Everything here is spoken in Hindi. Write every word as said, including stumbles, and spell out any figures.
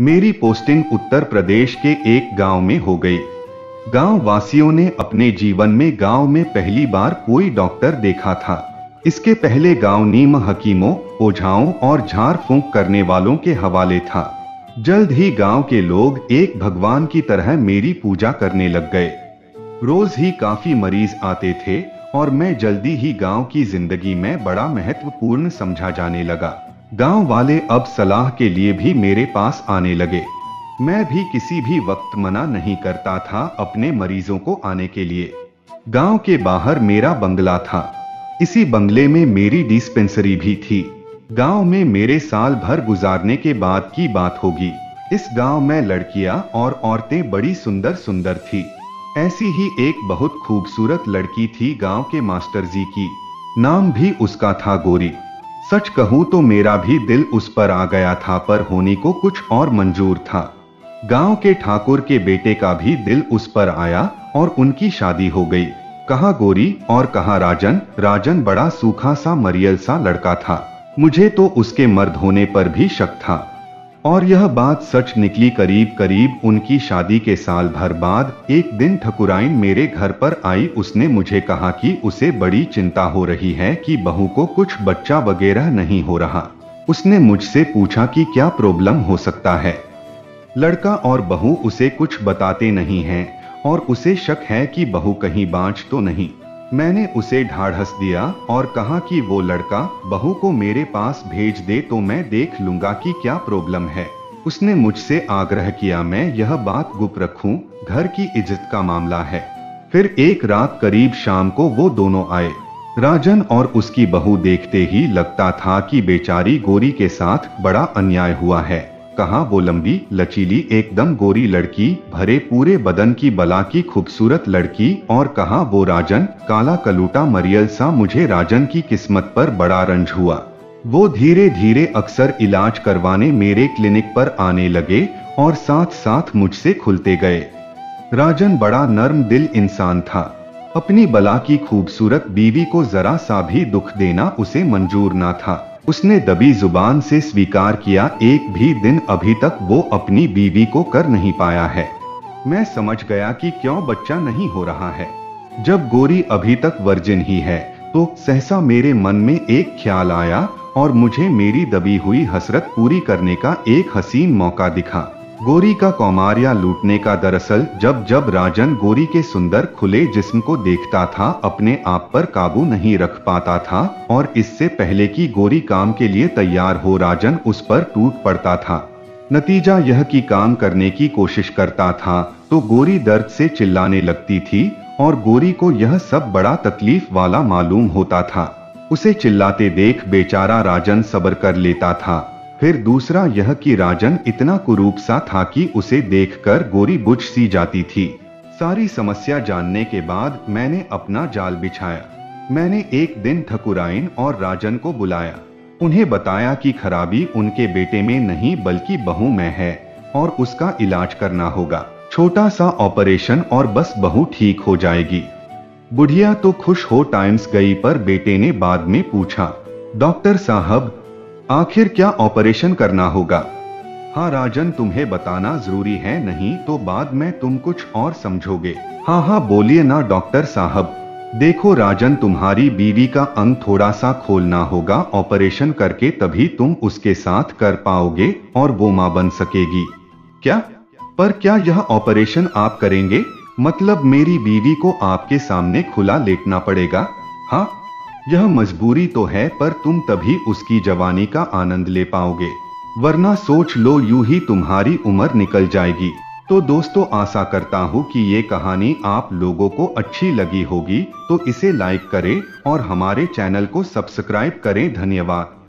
मेरी पोस्टिंग उत्तर प्रदेश के एक गांव में हो गई। गांव वासियों ने अपने जीवन में गांव में पहली बार कोई डॉक्टर देखा था। इसके पहले गांव नीम हकीमों, ओझाओं और झाड़ फूंक करने वालों के हवाले था। जल्द ही गांव के लोग एक भगवान की तरह मेरी पूजा करने लग गए। रोज ही काफी मरीज आते थे और मैं जल्दी ही गांव की जिंदगी में बड़ा महत्वपूर्ण समझा जाने लगा। गांव वाले अब सलाह के लिए भी मेरे पास आने लगे। मैं भी किसी भी वक्त मना नहीं करता था अपने मरीजों को आने के लिए। गांव के बाहर मेरा बंगला था। इसी बंगले में मेरी डिस्पेंसरी भी थी। गांव में मेरे साल भर गुजारने के बाद की बात होगी। इस गांव में लड़कियां और औरतें बड़ी सुंदर सुंदर थी। ऐसी ही एक बहुत खूबसूरत लड़की थी गांव के मास्टर जी की। नाम भी उसका था गोरी। सच कहूँ तो मेरा भी दिल उस पर आ गया था, पर होने को कुछ और मंजूर था। गांव के ठाकुर के बेटे का भी दिल उस पर आया और उनकी शादी हो गई। कहा गोरी और कहा राजन। राजन बड़ा सूखा सा मरियल सा लड़का था। मुझे तो उसके मर्द होने पर भी शक था और यह बात सच निकली। करीब करीब उनकी शादी के साल भर बाद एक दिन ठकुराइन मेरे घर पर आई। उसने मुझे कहा कि उसे बड़ी चिंता हो रही है कि बहू को कुछ बच्चा वगैरह नहीं हो रहा। उसने मुझसे पूछा कि क्या प्रॉब्लम हो सकता है। लड़का और बहू उसे कुछ बताते नहीं हैं और उसे शक है कि बहू कहीं बाँच तो नहीं। मैंने उसे ढाढ़स दिया और कहा कि वो लड़का बहू को मेरे पास भेज दे तो मैं देख लूंगा कि क्या प्रॉब्लम है। उसने मुझसे आग्रह किया मैं यह बात गुप रखूं, घर की इज्जत का मामला है। फिर एक रात करीब शाम को वो दोनों आए। राजन और उसकी बहू देखते ही लगता था कि बेचारी गोरी के साथ बड़ा अन्याय हुआ है। कहा वो लंबी लचीली एकदम गोरी लड़की, भरे पूरे बदन की बला की खूबसूरत लड़की, और कहा वो राजन काला कलूटा मरियल सा। मुझे राजन की किस्मत पर बड़ा रंज हुआ। वो धीरे धीरे अक्सर इलाज करवाने मेरे क्लिनिक पर आने लगे और साथ साथ मुझसे खुलते गए। राजन बड़ा नर्म दिल इंसान था। अपनी बला की खूबसूरत बीवी को जरा सा भी दुख देना उसे मंजूर ना था। उसने दबी जुबान से स्वीकार किया। एक भी दिन अभी तक वो अपनी बीवी को कर नहीं पाया है। मैं समझ गया कि क्यों बच्चा नहीं हो रहा है। जब गोरी अभी तक वर्जिन ही है तो सहसा मेरे मन में एक ख्याल आया और मुझे मेरी दबी हुई हसरत पूरी करने का एक हसीन मौका दिखा। गोरी का कौमार्या लूटने का। दरअसल जब जब राजन गोरी के सुंदर खुले जिस्म को देखता था अपने आप पर काबू नहीं रख पाता था और इससे पहले कि गोरी काम के लिए तैयार हो राजन उस पर टूट पड़ता था। नतीजा यह कि काम करने की कोशिश करता था तो गोरी दर्द से चिल्लाने लगती थी और गोरी को यह सब बड़ा तकलीफ वाला मालूम होता था। उसे चिल्लाते देख बेचारा राजन सब्र कर लेता था। फिर दूसरा यह कि राजन इतना कुरूप सा था कि उसे देखकर गोरी बुझ सी जाती थी। सारी समस्या जानने के बाद मैंने अपना जाल बिछाया। मैंने एक दिन ठकुराइन और राजन को बुलाया। उन्हें बताया कि खराबी उनके बेटे में नहीं बल्कि बहू में है और उसका इलाज करना होगा। छोटा सा ऑपरेशन और बस बहू ठीक हो जाएगी। बुढ़िया तो खुश हो टाइम्स गई, पर बेटे ने बाद में पूछा डॉक्टर साहब आखिर क्या ऑपरेशन करना होगा। हाँ राजन तुम्हें बताना जरूरी है, नहीं तो बाद में तुम कुछ और समझोगे। हाँ हाँ बोलिए ना डॉक्टर साहब। देखो राजन तुम्हारी बीवी का अंग थोड़ा सा खोलना होगा। ऑपरेशन करके तभी तुम उसके साथ कर पाओगे और वो माँ बन सकेगी। क्या? पर क्या यह ऑपरेशन आप करेंगे? मतलब मेरी बीवी को आपके सामने खुला लेटना पड़ेगा? हाँ यह मजबूरी तो है, पर तुम तभी उसकी जवानी का आनंद ले पाओगे, वरना सोच लो यूं ही तुम्हारी उम्र निकल जाएगी। तो दोस्तों आशा करता हूँ कि ये कहानी आप लोगों को अच्छी लगी होगी, तो इसे लाइक करें और हमारे चैनल को सब्सक्राइब करें। धन्यवाद।